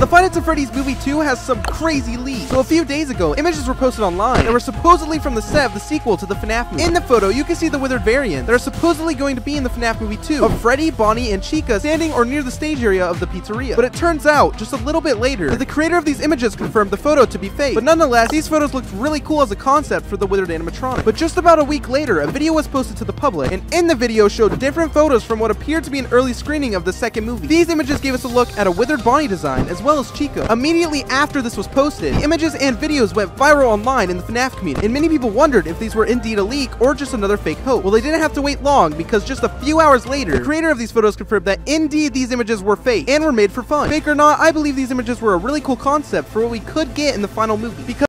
The Five Nights at Freddy's Movie 2 has some crazy leaks. So a few days ago, images were posted online that were supposedly from the set of the sequel to the FNAF movie. In the photo, you can see the withered variant that are supposedly going to be in the FNAF Movie 2 of Freddy, Bonnie, and Chica standing or near the stage area of the pizzeria. But it turns out, just a little bit later, that the creator of these images confirmed the photo to be fake. But nonetheless, these photos looked really cool as a concept for the withered animatronic. But just about a week later, a video was posted to the public, and in the video showed different photos from what appeared to be an early screening of the second movie. These images gave us a look at a withered Bonnie design, as well as Chica. Immediately after this was posted, the images and videos went viral online in the FNAF community, and many people wondered if these were indeed a leak or just another fake hoax. Well, they didn't have to wait long, because just a few hours later, the creator of these photos confirmed that indeed these images were fake and were made for fun. Fake or not, I believe these images were a really cool concept for what we could get in the final movie, because